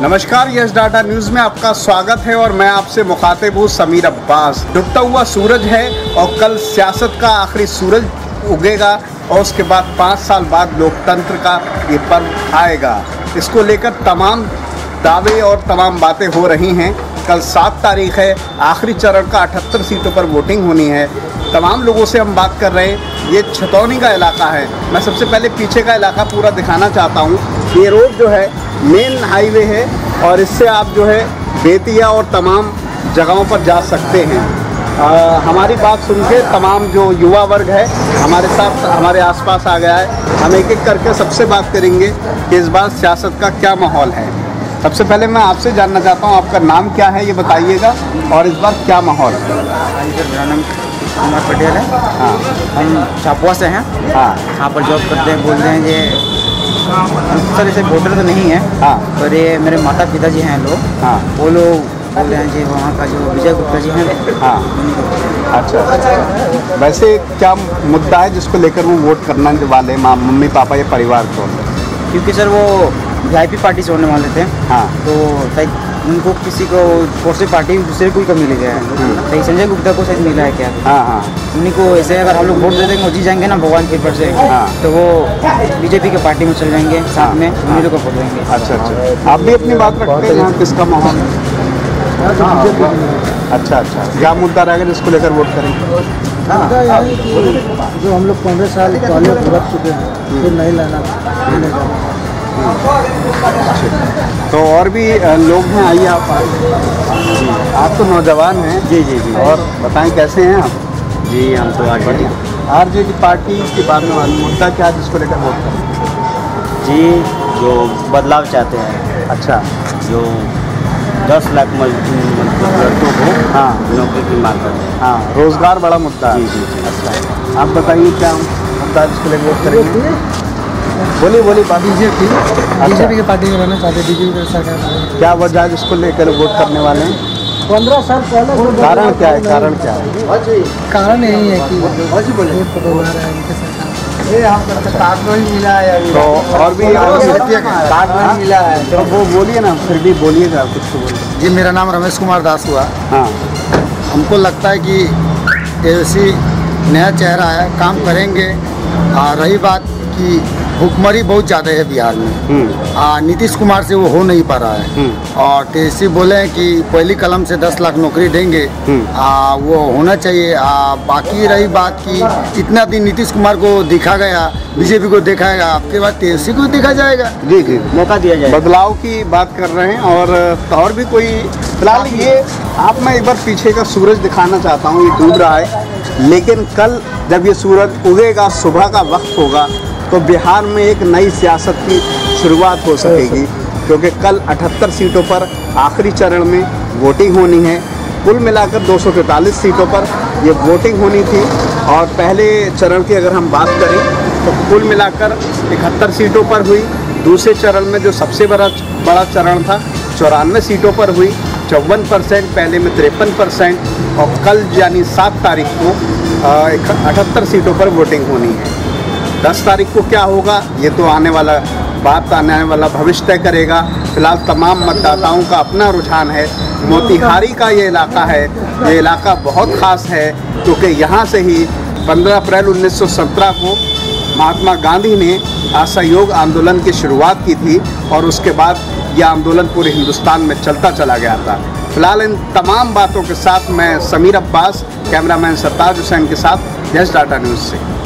नमस्कार, यश data news में आपका स्वागत है और मैं आपसे मुखातिब हूँ समीर अब्बास। डूबता हुआ सूरज है और कल सियासत का आखिरी सूरज उगेगा और उसके बाद 5 साल बाद लोकतंत्र का ये पर्व आएगा। इसको लेकर तमाम दावे और तमाम बातें हो रही हैं। कल 7 तारीख है, आखिरी चरण का 78 सीटों पर वोटिंग होनी है। तमाम लोगों से हम बात कर रहे हैं। ये छतौनी का इलाका है। मैं सबसे पहले पीछे का इलाका पूरा दिखाना चाहता हूँ। ये रोड जो है मेन हाईवे है और इससे आप जो है बेतिया और तमाम जगहों पर जा सकते हैं। हमारी बात सुन के तमाम जो युवा वर्ग है हमारे साथ, हमारे आसपास आ गया है। हम एक एक करके सबसे बात करेंगे कि इस बार सियासत का क्या माहौल है। सबसे पहले मैं आपसे जानना चाहता हूँ, आपका नाम क्या है ये बताइएगा और इस बार क्या माहौल है। मेरा नाम कुमार पटेल है। हाँ, हम झापुआ से हैं। हाँ, यहाँ पर जॉब करते हैं। बोल रहे हैं ये सर ऐसे वोटर तो नहीं है। हाँ, पर ये मेरे माता पिता जी हैं लोग। हाँ, वो लोग बोल रहे हैं जी वहाँ का जो विजय गुप्ता जी हैं। हाँ, अच्छा अच्छा। वैसे क्या मुद्दा है जिसको लेकर वो वोट करना वाले माँ, मम्मी पापा या परिवार को? क्योंकि सर वो VIP पार्टी से होने वाले थे। हाँ, तो उनको किसी को फोर्सी पार्टी दूसरे कोई कमी ले गया है। संजय गुप्ता को शायद मिला है क्या? हाँ हाँ, उन्हीं को ऐसे अगर हम लोग वोट दे देंगे वो जी जाएंगे ना भगवान की कृपा से। हाँ, तो वो BJP के पार्टी में चल जाएंगे साथ में, उन्हीं लोग को वोट देंगे। अच्छा अच्छा, आप भी अपनी बात रखते हैं किसका माहौल? अच्छा अच्छा, क्या मुद्दा रहेगा जिसको लेकर वोट करेंगे? जो हम लोग 15 साल पहले भुगत चुके हैं तो नहीं लाना। तो और भी लोग हैं, आइए आप तो नौजवान हैं। जी जी जी। और बताएं कैसे हैं आप? जी, हम तो आज RJ की पार्टी के बारे में मुद्दा क्या जिसको लेकर वोट करें? जी, जो बदलाव चाहते हैं। अच्छा, जो 10 लाख मजदूरों को हाँ नौकरी की मांग कर रहे हैं। हाँ, रोज़गार बड़ा मुद्दा है। जी जी। अच्छा, आप बताइए क्या मुद्दा जिसको लेकर वोट करेंगे? बोली बोली बात। BJP के पार्टी में रहना चाहते हैं। BJP सरकार क्या वजह है जिसको लेकर वोट करने वाले हैं? 15 साल पहले कारण क्या है? कारण क्या है? कारण यही है कि कार्ड नहीं मिला है। तो और भी कार्ड नहीं मिला है तो वो बोलिए ना, फिर भी बोलिएगा कुछ तो बोलिए। जी, मेरा नाम रमेश कुमार दास हुआ। हाँ, हमको लगता है कि तेजस्वी नया चेहरा है, काम करेंगे। रही बात कि भुखमरी बहुत ज़्यादा है बिहार में। नीतीश कुमार से वो हो नहीं पा रहा है। और तेजस्वी बोले हैं कि पहली कलम से 10 लाख नौकरी देंगे। वो होना चाहिए। बाकी रही बात कि इतना दिन नीतीश कुमार को दिखा गया, BJP को देखा गया, आपके बाद तेजस्वी को देखा जाएगा। देखिए, मौका दिया जाएगा। बदलाव की बात कर रहे हैं और भी कोई फिलहाल ये आप, मैं एक बार पीछे का सूरज दिखाना चाहता हूँ। ये डूब रहा है, लेकिन कल जब ये सूरज उगेगा, सुबह का वक्त होगा, तो बिहार में एक नई सियासत की शुरुआत हो सकेगी। क्योंकि कल 78 सीटों पर आखिरी चरण में वोटिंग होनी है। कुल मिलाकर 243 सीटों पर ये वोटिंग होनी थी। और पहले चरण की अगर हम बात करें तो कुल मिलाकर 71 सीटों पर हुई। दूसरे चरण में जो सबसे बड़ा चरण था 94 सीटों पर हुई, 54%, पहले में 53%। और कल यानी 7 तारीख को 78 सीटों पर वोटिंग होनी है। 10 तारीख को क्या होगा ये तो आने वाला भविष्य तय करेगा। फिलहाल तमाम मतदाताओं का अपना रुझान है। मोतिहारी का ये इलाका है, ये इलाका बहुत ख़ास है क्योंकि यहाँ से ही 15 अप्रैल 1917 को महात्मा गांधी ने असहयोग आंदोलन की शुरुआत की थी और उसके बाद यह आंदोलन पूरे हिंदुस्तान में चलता चला गया था। फिलहाल इन तमाम बातों के साथ मैं समीर अब्बास, कैमरामैन सताज हुसैन के साथ, यश डाटा न्यूज़ से।